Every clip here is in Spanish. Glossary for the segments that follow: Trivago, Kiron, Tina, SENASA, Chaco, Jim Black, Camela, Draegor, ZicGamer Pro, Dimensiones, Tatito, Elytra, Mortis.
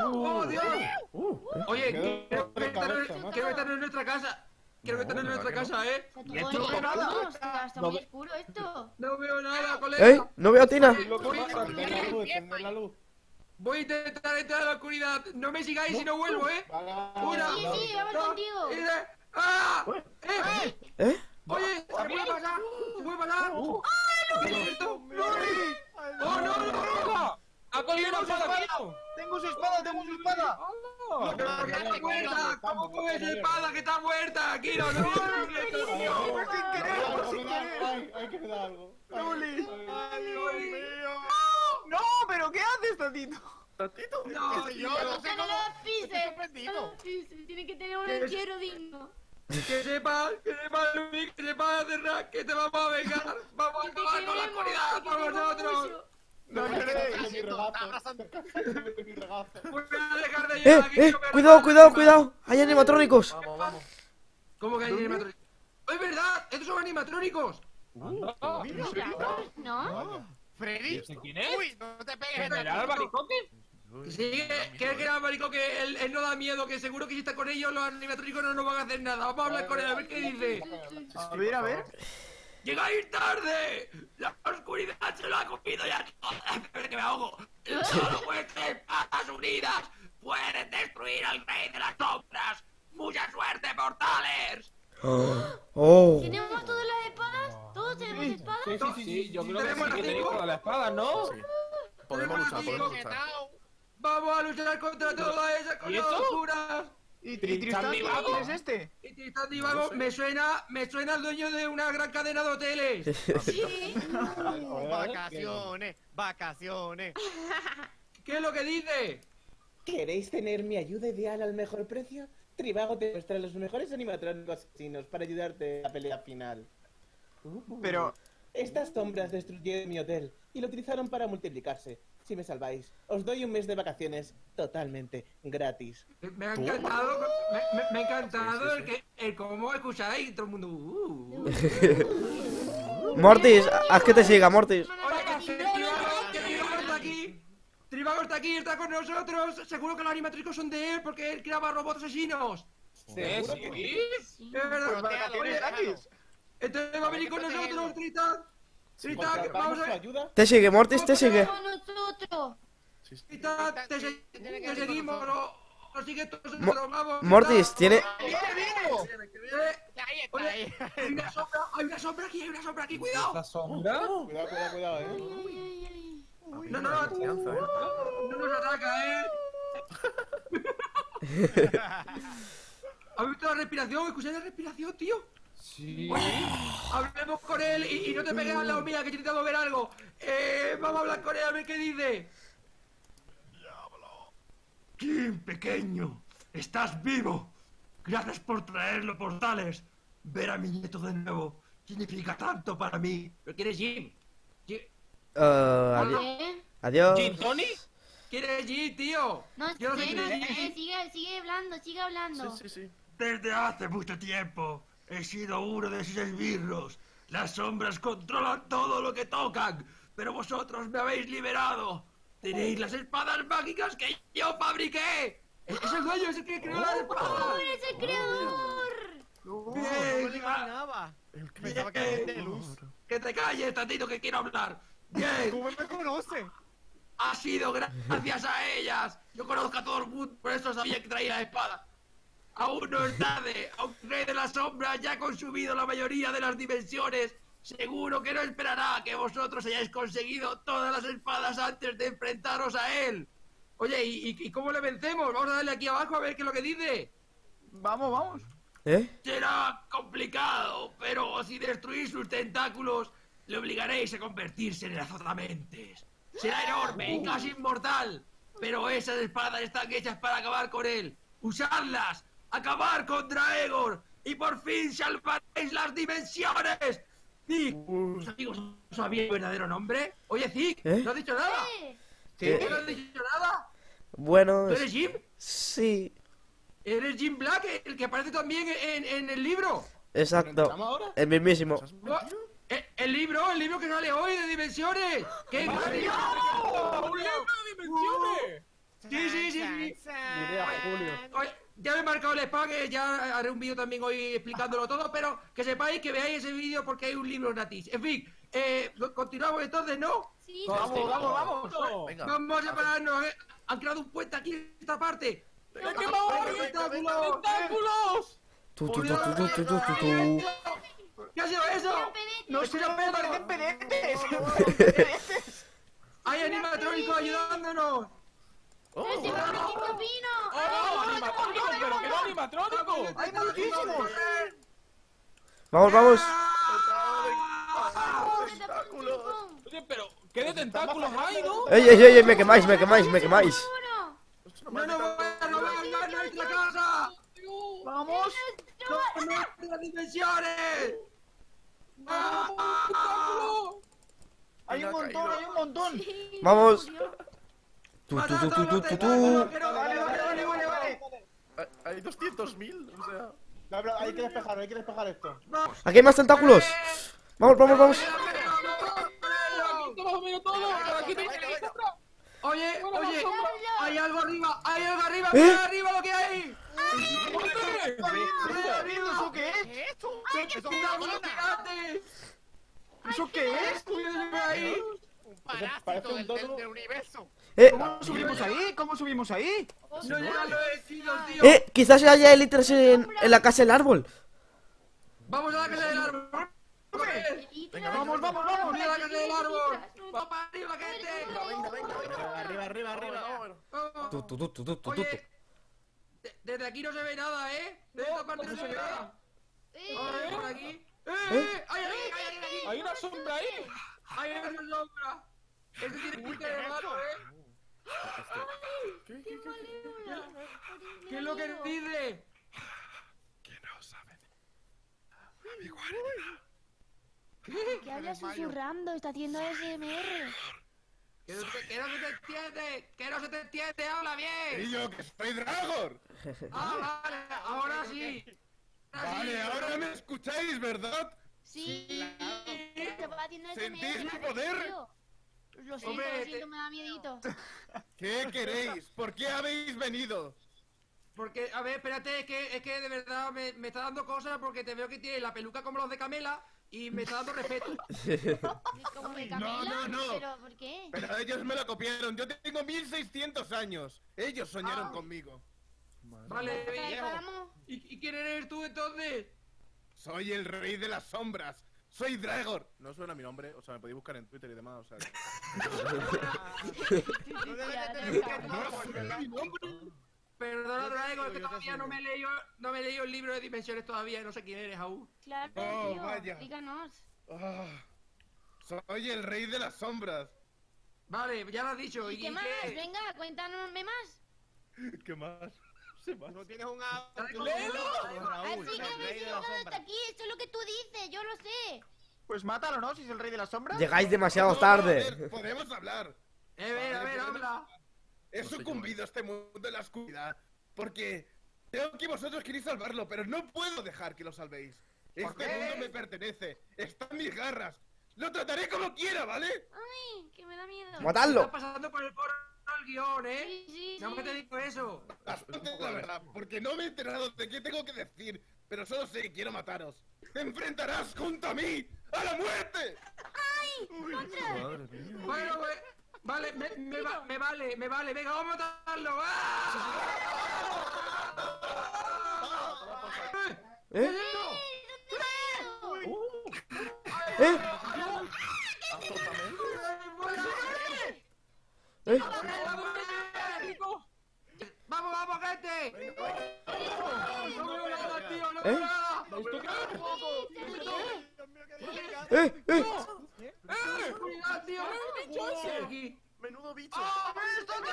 ¡Oh, Dios! Oye, quiero estar en nuestra casa. Quiero estar en nuestra casa, ¿eh? No veo nada. Está muy oscuro esto. No veo nada, colega. ¡Ey! No veo a Tina. Voy a intentar entrar a la oscuridad. No me sigáis si no vuelvo, ¿eh? Una. Sí, vamos contigo. ¡Ah! ¿Eh? Oye, ¿se puede pasar? ¿Se puede pasar? ¡Oh, no! ¡Ha cogido una espada! ¡Tengo su espada, tengo su espada! ¡No, pero porque está muerta! ¿Cómo comes espada que está muerta? ¡Kiro, no! ¡Por sin querer, por sin querer! Hay que dar algo. ¡Luli! ¡Ay, Dios mío! ¡No, pero qué haces, Tatito! ¿Tatito? ¡No, yo no sé cómo! ¡No los pises! ¡Tienen que tener un entierro digno! Que sepas, Luli, que sepas, Cerra, que te vamos a vengar. ¡Vamos a acabar con la oscuridad por nosotros! No, no, cuidado, cuidado, cuidado. Hay animatrónicos. Vamos, vamos. ¿Cómo que hay animatrónicos? ¡Es verdad! ¡Estos son animatrónicos! ¡No! ¿No? ¿Freddy? ¿Quién es? ¡Uy! ¡No te pegues! ¿Era el baricoque? Sí, ¿crees que era el baricoque? Él no da miedo, que seguro que si está con ellos los animatrónicos no nos van a hacer nada. Vamos a hablar con él, a ver qué dice. A ver, a ver. ¡Llegáis tarde! ¡La oscuridad se lo ha comido ya! ¡Que me ahogo! ¡Solo vuestras espadas unidas pueden destruir al rey de las sombras! ¡Mucha suerte, mortales! ¿Tenemos todas las espadas? ¿Todos tenemos espadas? Sí, yo creo que tenemos todas las espadas, ¿no? Sí. Podemos luchar, podemos luchar. ¡Vamos a luchar contra todas esas cosas oscuras! ¿Y Tristán Divago? ¿Quién es este? Y Tristán Divago me suena el dueño de una gran cadena de hoteles. Sí. Vacaciones, vacaciones. ¿Qué es lo que dice? ¿Queréis tener mi ayuda ideal al mejor precio? Trivago te muestra los mejores animatrónicos asesinos para ayudarte en la pelea final. Pero... Estas sombras destruyeron mi hotel y lo utilizaron para multiplicarse. Si me salváis, os doy un mes de vacaciones totalmente gratis. Me ha encantado, me ha encantado el cómo escucháis todo el mundo. Mortis, haz que te siga, Mortis. Trivago está aquí, está con nosotros. Seguro que los animatrónicos son de él porque él creaba robots asesinos. ¿Sí? ¿De verdad? ¿Vacaciones gratis? Entonces va a venir con nosotros, Tristán. Tristán, vamos a ver. Te sigue, Mortis, te sigue. Tristán, te seguimos, lo sigue todos nosotros, vamos. Mortis, tiene... Hay una sombra aquí, cuidado. ¿La sombra? Cuidado, No nos ataca, ¿Has visto la respiración? ¿Escucháis la respiración, tío? Sí. Hablemos con él y no te pegues al lado, mira, que he intentado ver algo. Vamos a hablar con él a ver qué dice. Diablo. Jim, pequeño, estás vivo. Gracias por traerlo, portales. Ver a mi nieto de nuevo significa tanto para mí. ¿Pero quién es Jim? Adiós. ¿Jim Tony? ¿Quién es Jim, tío? No sé, sigue hablando, Sí. Desde hace mucho tiempo. He sido uno de esos esbirros. Las sombras controlan todo lo que tocan. Pero vosotros me habéis liberado. Tenéis las espadas mágicas que yo fabriqué. ¡Es el dueño, es el que creó las espadas! ¡Oh, eres el creador! ¡Bien! ¡Que te calles, Tatito, que quiero hablar! ¡Bien! ¿Cómo me conoces? Ha sido gracias a ellas. Yo conozco a todo el mundo, por eso sabía que traía la espada. Aún no es tarde, aunque el rey de las sombras ya ha consumido la mayoría de las dimensiones. Seguro que no esperará que vosotros hayáis conseguido todas las espadas antes de enfrentaros a él. Oye, ¿y cómo le vencemos? Vamos a darle aquí abajo a ver qué es lo que dice. Vamos. Será complicado, pero si destruís sus tentáculos, le obligaréis a convertirse en el azotamentes. Será enorme y casi inmortal, pero esas espadas están hechas para acabar con él. ¡Usadlas! ¡Acabar con Draegor! ¡Y por fin salvaréis las dimensiones! ¡Zic! Amigos, ¿no sabía el verdadero nombre? Oye, Zic, ¿no has dicho nada? ¿No has dicho nada? Bueno... ¿Tú eres Jim? Sí. ¿Eres Jim Black, el que aparece también en el libro? Exacto, el mismísimo. El libro que sale hoy de dimensiones. ¡Qué ¡Un libro de dimensiones! Sí. Hoy, ya me he marcado el spam, ya haré un vídeo también hoy explicándolo todo, pero que sepáis que veáis ese vídeo porque hay un libro gratis. En fin, continuamos entonces, ¿no? Sí. Vamos. Venga, vamos a separarnos. Han creado un puente aquí en esta parte. ¡Venga, que ¡Tentáculos! ¿Qué ha sido eso? ¡No se lo puedo dar de penetes! ¡Hay animatrónicos ayudándonos! ¡Oh! ¡Pero si vino! ¡Pero qué animatrónico! ¡Hay muchísimos! ¡Vamos! Oye, pero ¿qué de tentáculos hay, no? ¡Ey! ¡Me quemáis! ¡No es la casa! ¡Vamos! ¡No, no es las dimensiones! ¡No! ¡Hay un montón! Sí. ¡Vamos! Vale. Hay 200.000, o sea... No, pero hay que despejar esto. ¡Aquí hay más tentáculos! ¡Vamos! Oye, hay algo arriba, mira arriba lo que hay. ¿Eso qué es? Un parásito del universo. ¿Cómo subimos ahí? No, ya lo he decidido, tío. Quizás haya élites en la casa del árbol. Vamos a la casa del árbol. Venga, vamos, mira la casa del árbol. ¡Va para arriba, gente! Venga. Arriba. Oye, desde aquí no se ve nada, ¿eh? Desde esta parte no se ve nada. Por aquí. ¡Hay aquí! ¡Hay una sombra ahí! ¡Hay una sombra! Este tiene pinta de malo, ¿eh? ¿Qué es lo que dice? Que no saben. ¿Qué habla susurrando? Está haciendo ASMR. Que no se te entiende, habla bien. Y yo que soy Draegor. Ah, vale, ahora sí. Ahora me escucháis, ¿verdad? Sí. ¿Sentís mi poder? Lo siento, me da miedito. ¿Qué queréis? ¿Por qué habéis venido? Porque, a ver, espérate, es que de verdad me está dando cosas porque te veo que tiene la peluca como los de Camela. Y me está dando respeto. No. ¿Pero por qué? Pero ellos me lo copiaron. Yo tengo 1600 años. Ellos soñaron conmigo. Vale, ¿Y quién eres tú entonces? Soy el rey de las sombras. Soy Draegor. No suena mi nombre. O sea, me podéis buscar en Twitter y demás. O sea, no suena mi nombre. Perdona, Draegor, que todavía no me he leído el libro de Dimensiones todavía, no sé quién eres aún. Claro, tío, vaya. Díganos. Soy el rey de las sombras. Vale, ya lo has dicho. ¿Y qué más? Venga, cuéntanos más. ¿Qué más? No tienes un árbol. ¡Léelo! Así que me sigo hasta aquí, esto es lo que tú dices, yo lo sé. Pues mátalo, ¿no? Si es el rey de las sombras. Llegáis demasiado tarde. Podemos hablar. A ver, habla. He sucumbido a este mundo de la oscuridad porque creo que vosotros queréis salvarlo, pero no puedo dejar que lo salvéis. Este mundo me pertenece, está en mis garras. Lo trataré como quiera, ¿vale? Ay, que me da miedo. ¡Matadlo! Está pasando por el porno del guión, ¿eh? Sí. No me te digo eso. La verdad, porque no me he enterado de qué tengo que decir, pero solo sé, quiero mataros. ¡Enfrentarás junto a mí a la muerte! ¡Ay! Bueno, güey. Vale, me vale, venga, vamos a matarlo. Vamos, gente. ¡Menudo bicho! ¡Ah, esto te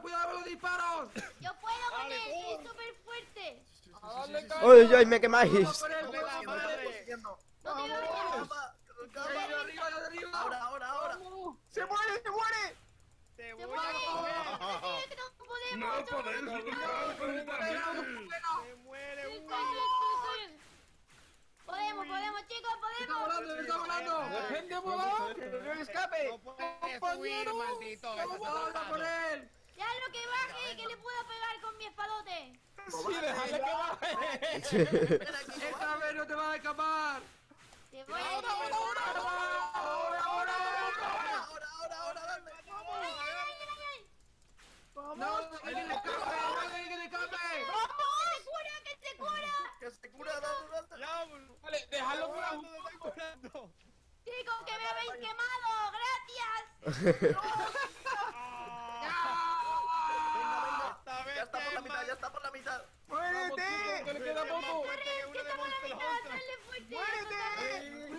¡Cuidado con los disparos! ¡Yo puedo con él! ¡Soy súper fuerte! ¡Ay, me quemáis! ¡Arriba! ¡Se muere! ¡Te voy a comer! podemos. ¡No podemos! ¡Se muere uno! ¡Podemos, podemos, chicos, podemos! ¡Me está volando! ¡La gente ha volado! ¡Que no escape! ¡No puedes huir, maldito! ¡Vamos a por él! ¡Ya lo que baje, que le puedo pegar con mi espadote! ¡Sí, déjale que baje! ¡Esta vez no te vas a escapar! ¡Te voy a ¡No! ¡Que le escape! ¡Que le escape! ¡Que se cura! ¡Que se cura! ¡Dale! ¡Déjalo curando! ¡Chicos, que me habéis quemado! ¡Gracias! ¡Ya está por la mitad! ¡Ya está por la mitad! ¡Muérete! ¡Que le queda poco! ¡Muérete! ¡Cuidado! ¡No!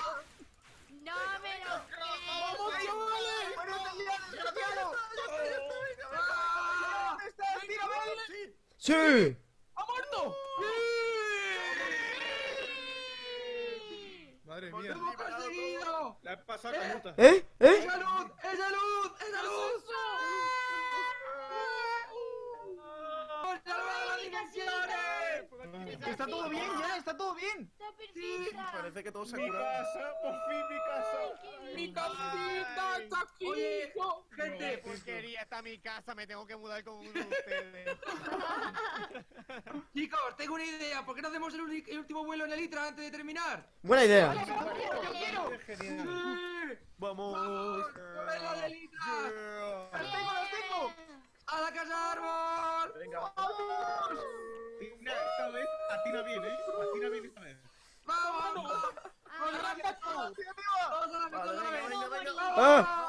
¡No me lo creo! ¡Vamos, ¡sí! ¡Ha muerto! ¡Sí! ¡Madre mía! ¡Hemos conseguido! ¡La he pasado la puta! ¡Esa luz! ¡Esa luz! ¡Esa luz! ¡Salva las dimensiones! ¡Está todo bien ya! ¡Está todo bien! ¡Está perfecta! Parece que todo se ha curado. ¡Mi casa! ¡Por fin mi casa! ¡Mi casita está aquí! ¡Oye! ¡Gente! ¡Porquería! ¡Está mi casa! ¡Me tengo que mudar con uno de ustedes! Chicos, tengo una idea. ¿Por qué no hacemos el último vuelo en el Elytra antes de terminar? Buena idea. ¡Yo quiero! Sí. ¡Vamos! ¡Vuelo de Elytra! ¡Lo tengo! ¡A la casa árbol! ¡Venga! ¡Vamos! Tina, esta vez, a Tina viene, ¿eh? A Tina viene esta vez. ¡Vamos! ¡Vamos! ¡Vamos! ¡Vamos! ¡Vamos! ¡Vamos! ¡Vamos!